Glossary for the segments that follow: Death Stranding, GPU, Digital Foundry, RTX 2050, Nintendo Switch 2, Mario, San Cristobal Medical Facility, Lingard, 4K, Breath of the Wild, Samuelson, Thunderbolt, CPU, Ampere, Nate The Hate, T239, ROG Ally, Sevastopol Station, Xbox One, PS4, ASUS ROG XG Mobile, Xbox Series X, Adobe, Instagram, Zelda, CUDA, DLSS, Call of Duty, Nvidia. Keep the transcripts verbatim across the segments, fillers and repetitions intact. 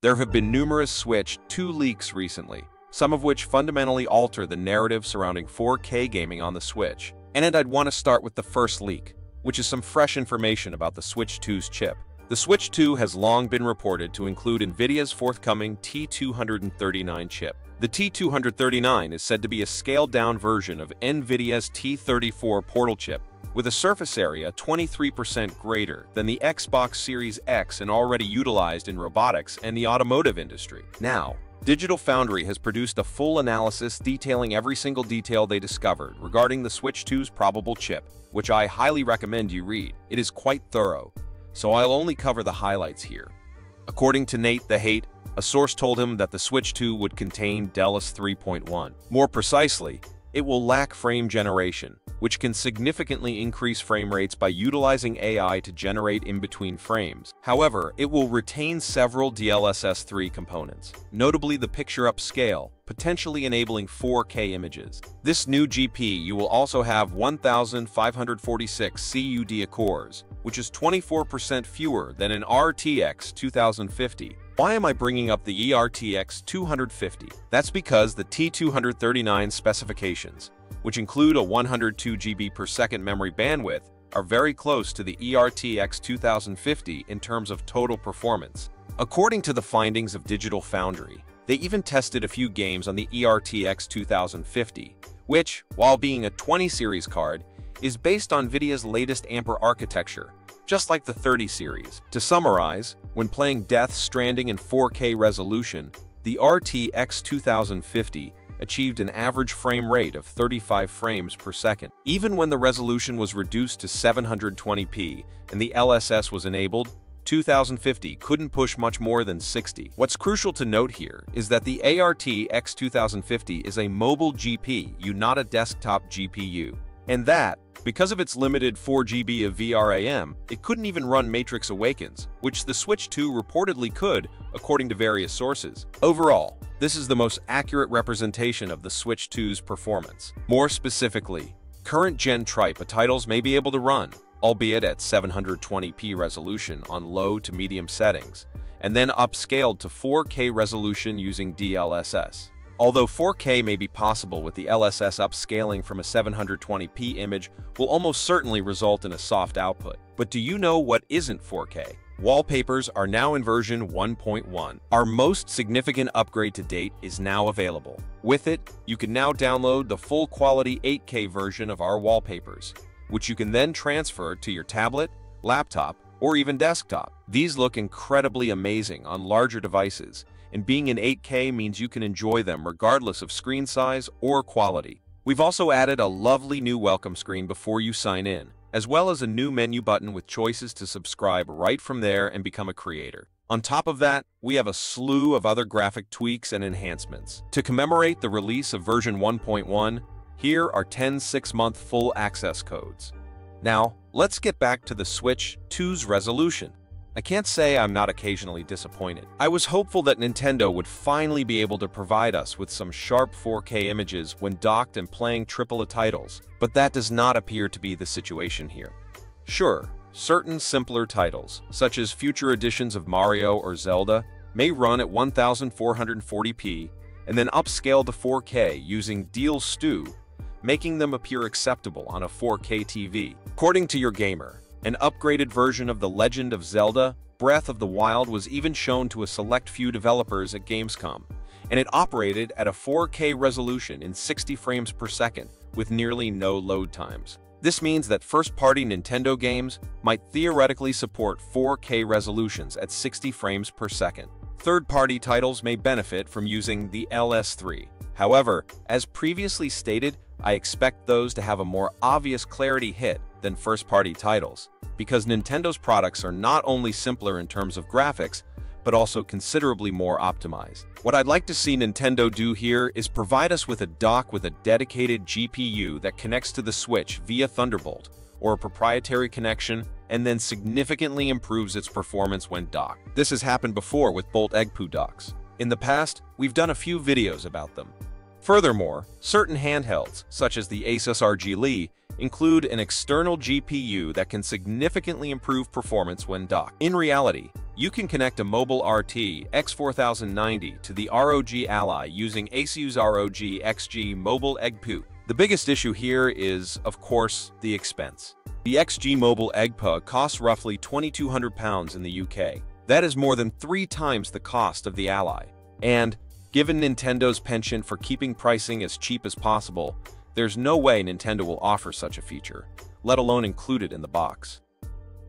There have been numerous Switch two leaks recently, some of which fundamentally alter the narrative surrounding four K gaming on the Switch. And I'd want to start with the first leak, which is some fresh information about the Switch two's chip. The Switch two has long been reported to include Nvidia's forthcoming T two thirty-nine chip. The T two thirty-nine is said to be a scaled-down version of Nvidia's T thirty-four portal chip, with a surface area twenty-three percent greater than the Xbox Series X and already utilized in robotics and the automotive industry. Now, Digital Foundry has produced a full analysis detailing every single detail they discovered regarding the Switch two's probable chip, which I highly recommend you read. It is quite thorough, so I'll only cover the highlights here. According to Nate The Hate, a source told him that the Switch two would contain D L S S three point one. More precisely, it will lack frame generation, which can significantly increase frame rates by utilizing A I to generate in-between frames. However, it will retain several D L S S three components, notably the picture upscale, potentially enabling four K images. This new G P U will also have one thousand five hundred forty-six CUDA cores, which is twenty-four percent fewer than an R T X twenty fifty. Why am I bringing up the R T X two fifty? That's because the T two thirty-nine specifications, which include a one hundred two gigabytes per second memory bandwidth, are very close to the R T X twenty fifty in terms of total performance. According to the findings of Digital Foundry, they even tested a few games on the R T X twenty fifty, which, while being a twenty series card, is based on Nvidia's latest Ampere architecture, just like the thirty series. To summarize, when playing Death Stranding in four K resolution, the R T X twenty fifty achieved an average frame rate of thirty-five frames per second. Even when the resolution was reduced to seven hundred twenty p and the L S S was enabled, twenty fifty couldn't push much more than sixty. What's crucial to note here is that the R T X twenty fifty is a mobile G P U, not a desktop G P U, and that, because of its limited four gigabytes of V RAM, it couldn't even run Matrix Awakens, which the Switch two reportedly could, according to various sources. Overall, this is the most accurate representation of the Switch two's performance. More specifically, current-gen tripe titles may be able to run, albeit at seven hundred twenty p resolution on low to medium settings, and then upscaled to four K resolution using D L S S. Although four K may be possible with the L S S upscaling from a seven hundred twenty p image will almost certainly result in a soft output. But do you know what isn't four K? Wallpapers are now in version one point one. Our most significant upgrade to date is now available. With it, you can now download the full-quality eight K version of our wallpapers, which you can then transfer to your tablet, laptop, or even desktop. These look incredibly amazing on larger devices, and being in eight K means you can enjoy them regardless of screen size or quality. We've also added a lovely new welcome screen before you sign in, as well as a new menu button with choices to subscribe right from there and become a creator. On top of that, we have a slew of other graphic tweaks and enhancements. To commemorate the release of version one point one, here are ten six-month full access codes. Now, let's get back to the Switch two's resolution. I can't say I'm not occasionally disappointed. I was hopeful that Nintendo would finally be able to provide us with some sharp four K images when docked and playing triple A titles, but that does not appear to be the situation here. Sure, certain simpler titles, such as future editions of Mario or Zelda, may run at one thousand four hundred forty p and then upscale to four K using D L S S two, making them appear acceptable on a four K T V. According to your gamer, an upgraded version of The Legend of Zelda, Breath of the Wild was even shown to a select few developers at Gamescom, and it operated at a four K resolution in sixty frames per second with nearly no load times. This means that first-party Nintendo games might theoretically support four K resolutions at sixty frames per second. Third-party titles may benefit from using the L S S three. However, as previously stated, I expect those to have a more obvious clarity hit than first-party titles, because Nintendo's products are not only simpler in terms of graphics, but also considerably more optimized. What I'd like to see Nintendo do here is provide us with a dock with a dedicated G P U that connects to the Switch via Thunderbolt, or a proprietary connection, and then significantly improves its performance when docked. This has happened before with Bolt E G P U docks. In the past, we've done a few videos about them. Furthermore, certain handhelds, such as the ASUS R O G Ally, include an external G P U that can significantly improve performance when docked. In reality, You can connect a mobile R T X forty ninety to the R O G Ally using ASUS R O G X G Mobile E G P U. The biggest issue here is, of course, the expense. The X G Mobile E G P U costs roughly twenty-two hundred pounds in the U K. That is more than three times the cost of the Ally. And, given Nintendo's penchant for keeping pricing as cheap as possible, there's no way Nintendo will offer such a feature, let alone include it in the box.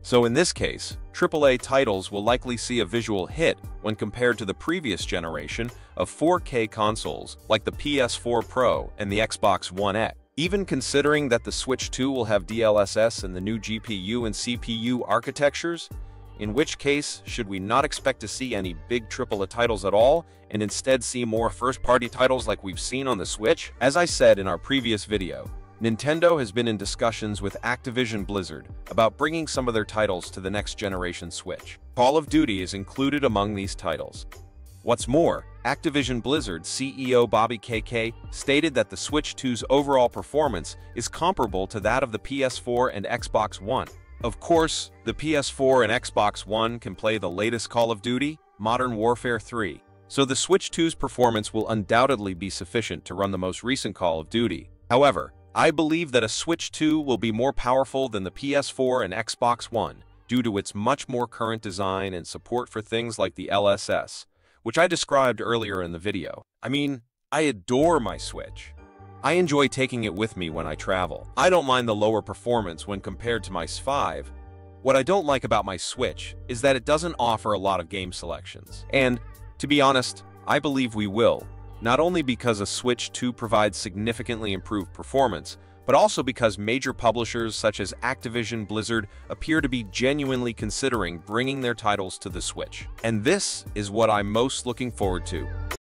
So in this case, triple A titles will likely see a visual hit when compared to the previous generation of four K consoles like the P S four Pro and the Xbox One X. Even considering that the Switch two will have D L S S and the new G P U and C P U architectures, in which case should we not expect to see any big triple A titles at all and instead see more first-party titles like we've seen on the Switch? As I said in our previous video, Nintendo has been in discussions with Activision Blizzard about bringing some of their titles to the next-generation Switch. Call of Duty is included among these titles. What's more, Activision Blizzard C E O Bobby K K stated that the Switch two's overall performance is comparable to that of the P S four and Xbox One. Of course, the P S four and Xbox One can play the latest Call of Duty, Modern Warfare three, so the Switch two's performance will undoubtedly be sufficient to run the most recent Call of Duty. However, I believe that a Switch two will be more powerful than the P S four and Xbox One due to its much more current design and support for things like the D L S S, which I described earlier in the video. I mean, I adore my Switch. I enjoy taking it with me when I travel. I don't mind the lower performance when compared to my S five. What I don't like about my Switch is that it doesn't offer a lot of game selections. And, to be honest, I believe we will. Not only because a Switch two provides significantly improved performance, but also because major publishers such as Activision Blizzard appear to be genuinely considering bringing their titles to the Switch. And this is what I'm most looking forward to.